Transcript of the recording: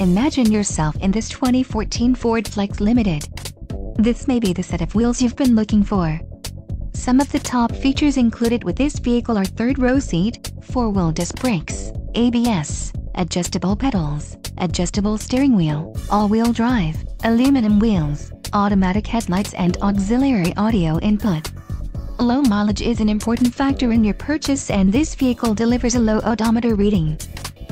Imagine yourself in this 2014 Ford Flex Limited. This may be the set of wheels you've been looking for. Some of the top features included with this vehicle are third-row seat, four-wheel disc brakes, ABS, adjustable pedals, adjustable steering wheel, all-wheel drive, aluminum wheels, automatic headlights and auxiliary audio input. Low mileage is an important factor in your purchase, and this vehicle delivers a low odometer reading.